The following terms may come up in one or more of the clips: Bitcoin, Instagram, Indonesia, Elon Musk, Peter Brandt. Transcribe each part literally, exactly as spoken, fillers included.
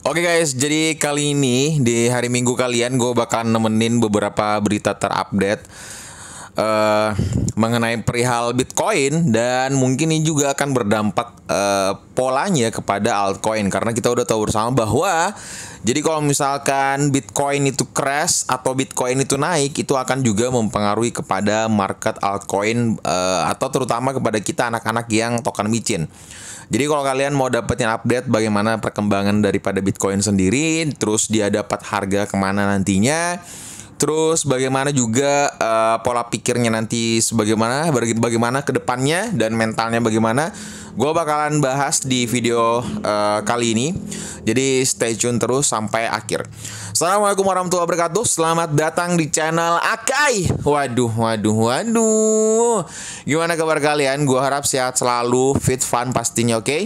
Oke guys, jadi kali ini di hari Minggu kalian gue bakal nemenin beberapa berita terupdate uh, mengenai perihal Bitcoin, dan mungkin ini juga akan berdampak uh, polanya kepada altcoin, karena kita udah tahu bersama bahwa jadi kalau misalkan Bitcoin itu crash atau Bitcoin itu naik, itu akan juga mempengaruhi kepada market altcoin uh, atau terutama kepada kita anak-anak yang token micin. Jadi kalau kalian mau dapetin update bagaimana perkembangan daripada Bitcoin sendiri, terus dia dapat harga kemana nantinya, terus bagaimana juga uh, pola pikirnya nanti sebagaimana, bagaimana ke depannya dan mentalnya bagaimana, gue bakalan bahas di video uh, kali ini. Jadi stay tune terus sampai akhir. Assalamualaikum warahmatullahi wabarakatuh. Selamat datang di channel Akai. Waduh, waduh, waduh. Gimana kabar kalian? Gue harap sehat selalu, fit, fun pastinya, oke? Okay?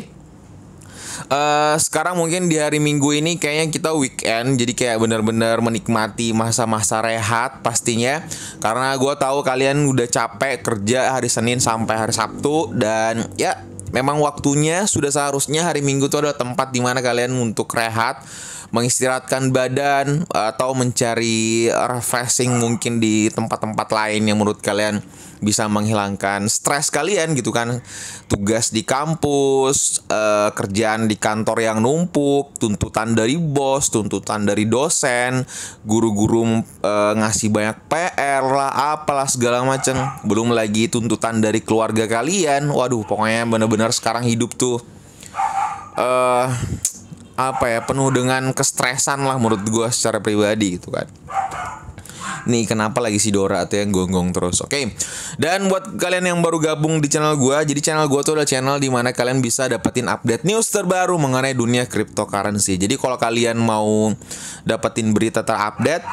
Uh, sekarang mungkin di hari Minggu ini kayaknya kita weekend, jadi kayak bener-bener menikmati masa-masa rehat pastinya, karena gue tahu kalian udah capek kerja hari Senin sampai hari Sabtu, dan ya memang waktunya sudah seharusnya hari Minggu itu adalah tempat dimana kalian untuk rehat, mengistirahatkan badan, atau mencari refreshing mungkin di tempat-tempat lain yang menurut kalian bisa menghilangkan stres kalian gitu kan. Tugas di kampus, eh, kerjaan di kantor yang numpuk, tuntutan dari bos, tuntutan dari dosen, guru-guru eh, ngasih banyak P R lah, apalah segala macam. Belum lagi tuntutan dari keluarga kalian. Waduh, pokoknya bener-bener sekarang hidup tuh eh, apa ya, penuh dengan kestresan lah menurut gue secara pribadi gitu kan. Nih kenapa lagi si Dora atau yang gonggong terus. Oke, okay. Dan buat kalian yang baru gabung di channel gue, jadi channel gue tuh adalah channel dimana kalian bisa dapetin update news terbaru mengenai dunia cryptocurrency. Jadi kalau kalian mau dapetin berita terupdate,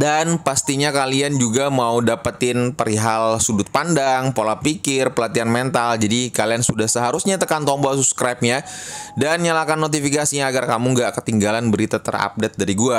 dan pastinya kalian juga mau dapetin perihal sudut pandang, pola pikir, pelatihan mental, jadi kalian sudah seharusnya tekan tombol subscribe-nya dan nyalakan notifikasinya agar kamu nggak ketinggalan berita terupdate dari gue.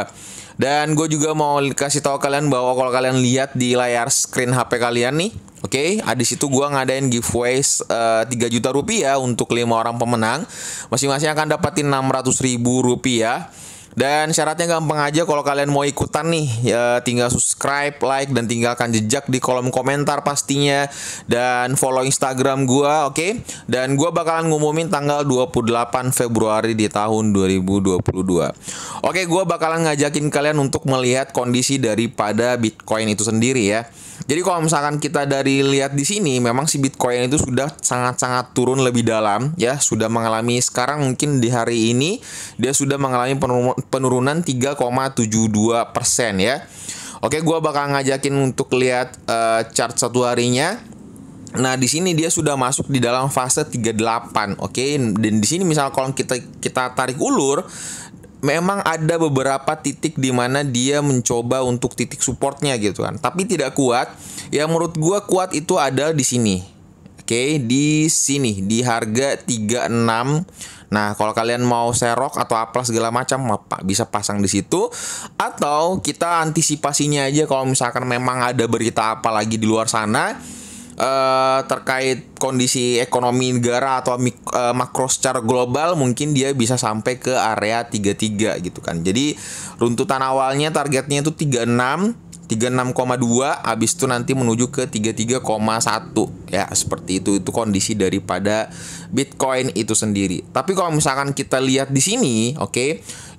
Dan gue juga mau kasih tahu kalian bahwa kalau kalian lihat di layar screen H P kalian nih, oke, okay, di situ gue ngadain giveaway uh, tiga juta rupiah untuk lima orang pemenang. Masing-masing akan dapetin enam ratus ribu rupiah. Dan syaratnya gampang aja, kalau kalian mau ikutan nih ya, tinggal subscribe, like, dan tinggalkan jejak di kolom komentar pastinya. Dan follow Instagram gua, oke? Okay? Dan gua bakalan ngumumin tanggal dua puluh delapan Februari di tahun dua ribu dua puluh dua. Oke, okay, gua bakalan ngajakin kalian untuk melihat kondisi daripada Bitcoin itu sendiri ya. Jadi kalau misalkan kita dari lihat di sini, memang si Bitcoin itu sudah sangat-sangat turun lebih dalam ya, sudah mengalami sekarang mungkin di hari ini dia sudah mengalami penurunan tiga koma tujuh dua persen ya. Oke, gua bakal ngajakin untuk lihat uh, chart satu harinya. Nah, di sini dia sudah masuk di dalam fase tiga delapan. Oke, dan di sini misal kalau kita kita tarik ulur, memang ada beberapa titik di mana dia mencoba untuk titik supportnya gitu kan, tapi tidak kuat. Yang menurut gua kuat itu ada di sini. Oke, di sini di harga tiga enam. Nah, kalau kalian mau serok atau apalah segala macam, bisa pasang di situ, atau kita antisipasinya aja kalau misalkan memang ada berita apa lagi di luar sana Uh, terkait kondisi ekonomi negara atau mik uh, makro secara global, mungkin dia bisa sampai ke area tiga tiga gitu kan. Jadi runtutan awalnya targetnya itu tiga enam, tiga enam koma dua, habis itu nanti menuju ke tiga tiga koma satu ya, seperti itu itu kondisi daripada Bitcoin itu sendiri. Tapi kalau misalkan kita lihat di sini, oke, okay,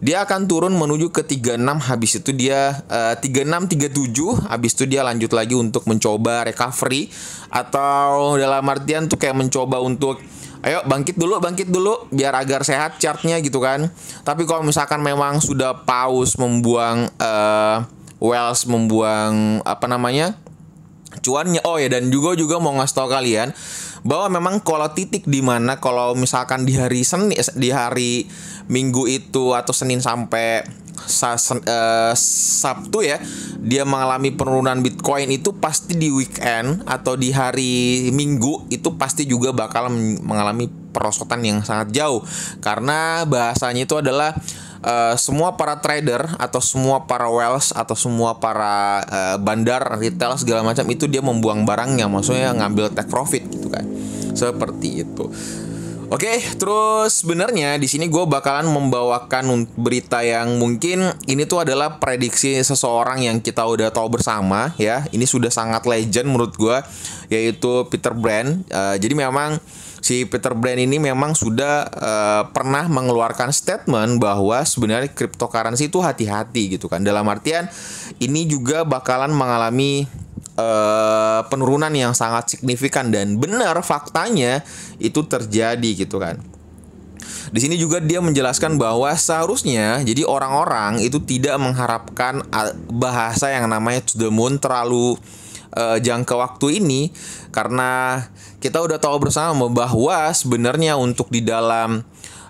dia akan turun menuju ke tiga enam, habis itu dia uh, tiga enam, tiga tujuh, habis itu dia lanjut lagi untuk mencoba recovery, atau dalam artian tuh kayak mencoba untuk ayo bangkit dulu, bangkit dulu biar agar sehat chartnya gitu kan. Tapi kalau misalkan memang sudah paus membuang uh, Wells membuang apa namanya cuannya, oh ya, dan juga juga mau ngasih tau kalian bahwa memang kalau titik dimana kalau misalkan di hari Senin, di hari Minggu itu atau Senin sampai Sabtu ya, dia mengalami penurunan Bitcoin itu pasti di weekend atau di hari Minggu itu pasti juga bakal mengalami perosotan yang sangat jauh, karena bahasanya itu adalah Uh, semua para trader atau semua para whales atau semua para uh, bandar retail segala macam itu dia membuang barangnya, maksudnya ngambil take profit gitu kan, seperti itu. Oke, terus sebenarnya di sini gue bakalan membawakan berita yang mungkin ini tuh adalah prediksi seseorang yang kita udah tahu bersama ya. Ini sudah sangat legend menurut gue, yaitu Peter Brandt. Uh, jadi memang si Peter Brandt ini memang sudah uh, pernah mengeluarkan statement bahwa sebenarnya cryptocurrency itu hati-hati gitu kan. Dalam artian ini juga bakalan mengalami Uh, penurunan yang sangat signifikan, dan benar faktanya itu terjadi gitu kan. Di sini juga dia menjelaskan bahwa seharusnya jadi orang-orang itu tidak mengharapkan bahasa yang namanya to the moon terlalu uh, jangka waktu ini, karena kita udah tahu bersama bahwa sebenarnya untuk di dalam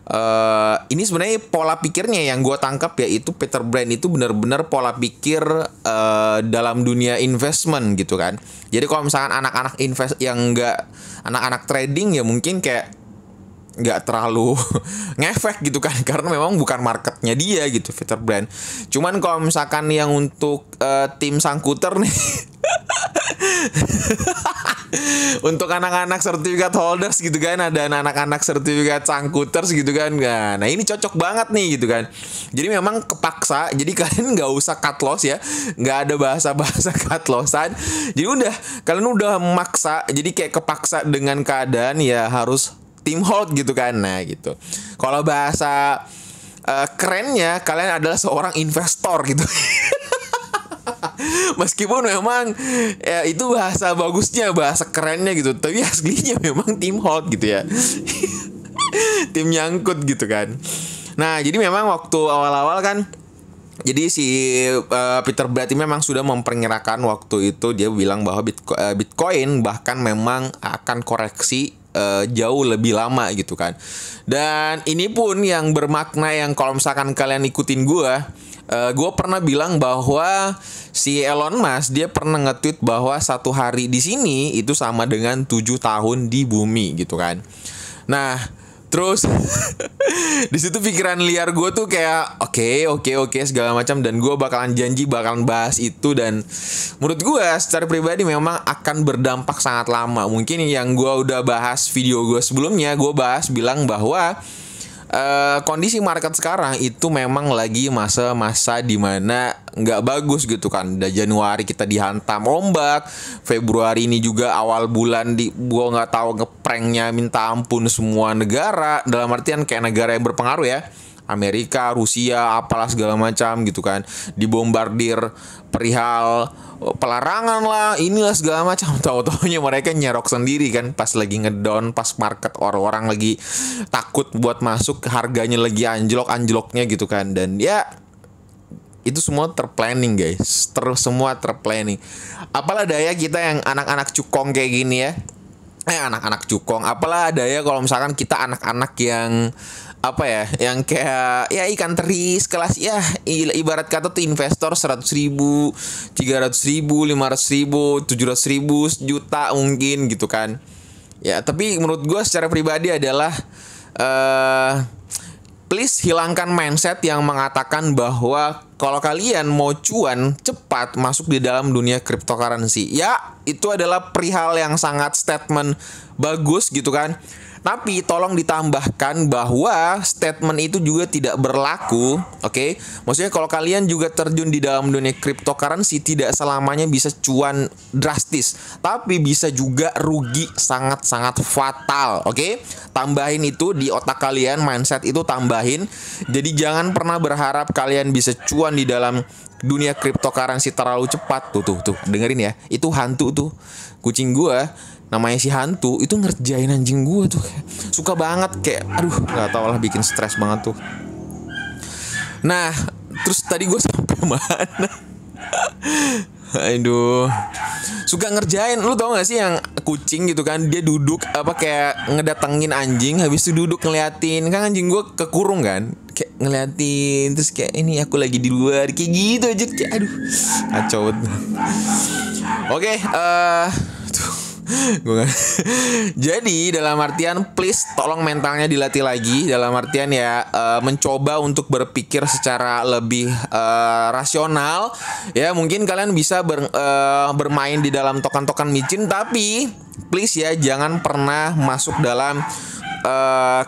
Uh, ini sebenarnya pola pikirnya yang gue tangkap, yaitu Peter Brandt itu benar-benar pola pikir uh, dalam dunia investment gitu kan. Jadi kalau misalkan anak-anak invest yang nggak, anak-anak trading ya mungkin kayak nggak terlalu ngefek gitu kan, karena memang bukan marketnya dia gitu Peter Brandt. Cuman kalau misalkan yang untuk uh, tim sangkuter nih untuk anak-anak sertifikat holders gitu kan, ada anak-anak sertifikat sangkuters gitu kan. Nah ini cocok banget nih gitu kan. Jadi memang kepaksa. Jadi kalian nggak usah cut loss ya, nggak ada bahasa-bahasa cut lossan. Jadi udah, kalian udah memaksa, jadi kayak kepaksa dengan keadaan ya harus team hold gitu kan. Nah gitu. Kalau bahasa uh, kerennya kalian adalah seorang investor gitu. Meskipun memang ya, itu bahasa bagusnya, bahasa kerennya gitu, tapi aslinya memang tim hold gitu ya. Tim nyangkut gitu kan. Nah jadi memang waktu awal-awal kan, jadi si uh, Peter Brandt memang sudah memperkirakan waktu itu. Dia bilang bahwa Bitcoin, uh, Bitcoin bahkan memang akan koreksi jauh lebih lama gitu kan. Dan ini pun yang bermakna, yang kalau misalkan kalian ikutin gue, uh, gue pernah bilang bahwa si Elon Musk dia pernah nge-tweet bahwa satu hari di sini itu sama dengan tujuh tahun di bumi gitu kan. Nah terus di situ pikiran liar gue tuh kayak oke okay, oke okay, oke okay, segala macam, dan gue bakalan janji bakalan bahas itu. Dan menurut gue secara pribadi memang akan berdampak sangat lama. Mungkin yang gue udah bahas video gue sebelumnya, gue bahas bilang bahwa uh, kondisi market sekarang itu memang lagi masa-masa dimana nggak bagus gitu kan. Dari Januari kita dihantam ombak, Februari ini juga awal bulan di gua nggak tahu ngepranknya minta ampun semua negara, dalam artian kayak negara yang berpengaruh ya, Amerika, Rusia, apalah segala macam gitu kan, dibombardir perihal pelarangan lah, inilah segala macam. Tahu-taunya mereka nyerok sendiri kan, pas lagi ngedown, pas market orang-orang lagi takut buat masuk, harganya lagi anjlok-anjloknya gitu kan. Dan ya itu semua terplanning guys, terus semua terplanning. Apalah daya kita yang anak-anak cukong kayak gini ya, eh anak-anak cukong, apalah daya kalau misalkan kita anak-anak yang apa ya, yang kayak ya ikan teri sekelas ya, ibarat kata tuh investor seratus ribu, tiga ratus ribu, lima ratus ribu, tujuh ratus ribu, juta mungkin gitu kan. Ya tapi menurut gue secara pribadi adalah uh, please hilangkan mindset yang mengatakan bahwa kalau kalian mau cuan cepat masuk di dalam dunia cryptocurrency. Ya, itu adalah perihal yang sangat statement bagus gitu kan. Tapi tolong ditambahkan bahwa statement itu juga tidak berlaku, oke? Okay? Maksudnya kalau kalian juga terjun di dalam dunia cryptocurrency tidak selamanya bisa cuan drastis, tapi bisa juga rugi sangat-sangat fatal, oke? Okay? Tambahin itu di otak kalian, mindset itu tambahin. Jadi jangan pernah berharap kalian bisa cuan di dalam dunia cryptocurrency terlalu cepat. Tuh tuh tuh, dengerin ya. Itu hantu tuh. Kucing gua namanya si hantu itu ngerjain anjing gue tuh, suka banget kayak aduh nggak tau lah, bikin stres banget tuh. Nah terus tadi gue sampai mana? Aduh, suka ngerjain. Lu tau gak sih yang kucing gitu kan, dia duduk apa kayak ngedatengin anjing, habis itu duduk ngeliatin kan. Anjing gue kekurung kan, kayak ngeliatin terus kayak ini aku lagi di luar kayak gitu aja, kayak aduh kacau. Oke eh uh, tuh jadi dalam artian please tolong mentalnya dilatih lagi, dalam artian ya uh, mencoba untuk berpikir secara lebih uh, rasional ya. Mungkin kalian bisa ber, uh, bermain di dalam token-token micin, tapi please ya jangan pernah masuk dalam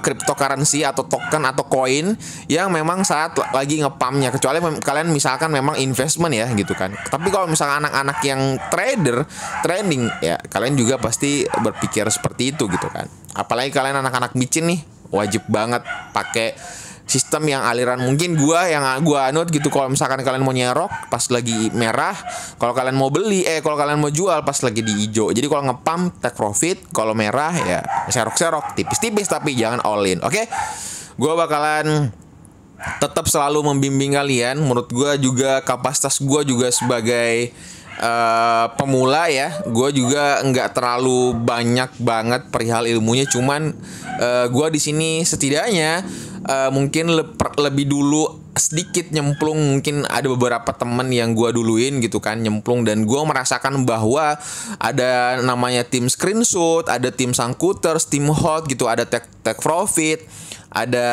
cryptocurrency atau token atau koin yang memang saat lagi ngepumpnya, kecuali kalian misalkan memang investment ya gitu kan. Tapi kalau misalkan anak-anak yang trader trading ya, kalian juga pasti berpikir seperti itu gitu kan. Apalagi kalian anak-anak micin nih, wajib banget pakai sistem yang aliran. Mungkin gua yang gua anut gitu, kalau misalkan kalian mau nyerok pas lagi merah, kalau kalian mau beli eh kalau kalian mau jual pas lagi di hijau. Jadi kalau ngepump take profit, kalau merah ya serok-serok tipis-tipis, tapi jangan all in. Oke, okay? Gua bakalan tetap selalu membimbing kalian. Menurut gua juga kapasitas gua juga sebagai uh, pemula ya, gua juga nggak terlalu banyak banget perihal ilmunya, cuman uh, gua di sini setidaknya Uh, mungkin le lebih dulu sedikit nyemplung. Mungkin ada beberapa temen yang gua duluin gitu kan nyemplung, dan gua merasakan bahwa ada namanya tim screenshot, ada tim sangkuters, tim hot gitu, ada tech tech profit, ada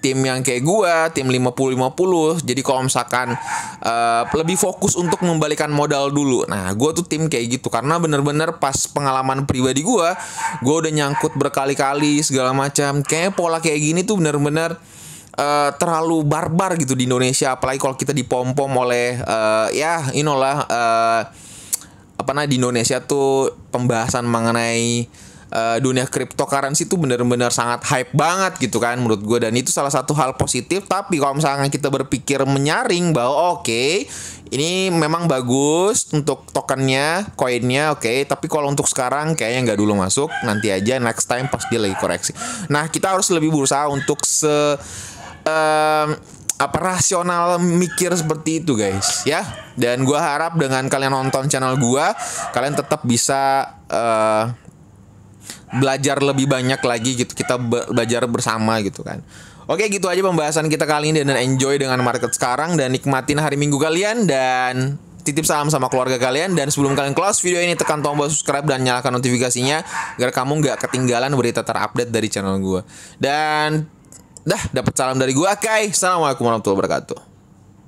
tim yang kayak gua, tim lima puluh lima puluh. Jadi kalau misalkan uh, lebih fokus untuk membalikan modal dulu. Nah, gua tuh tim kayak gitu karena bener-bener pas pengalaman pribadi gua, gua udah nyangkut berkali-kali segala macam. Kayak pola kayak gini tuh bener-bener Uh, terlalu barbar gitu di Indonesia, apalagi kalau kita dipompom oleh uh, ya inilah uh, apa nah di Indonesia tuh pembahasan mengenai Uh, dunia cryptocurrency itu benar-benar sangat hype banget gitu kan menurut gue, dan itu salah satu hal positif. Tapi kalau misalkan kita berpikir menyaring bahwa oke, okay, ini memang bagus untuk tokennya, koinnya, oke, okay, tapi kalau untuk sekarang kayaknya nggak dulu masuk, nanti aja next time pas dia lagi koreksi. Nah, kita harus lebih berusaha untuk se um, apa rasional mikir seperti itu guys ya. Dan gue harap dengan kalian nonton channel gue, kalian tetap bisa uh, belajar lebih banyak lagi gitu, kita belajar bersama gitu kan. Oke, gitu aja pembahasan kita kali ini, dan enjoy dengan market sekarang dan nikmatin hari Minggu kalian, dan titip salam sama keluarga kalian. Dan sebelum kalian close video ini, tekan tombol subscribe dan nyalakan notifikasinya agar kamu nggak ketinggalan berita terupdate dari channel gue. Dan dah, dapat salam dari gue, Kai. Assalamualaikum warahmatullahi wabarakatuh.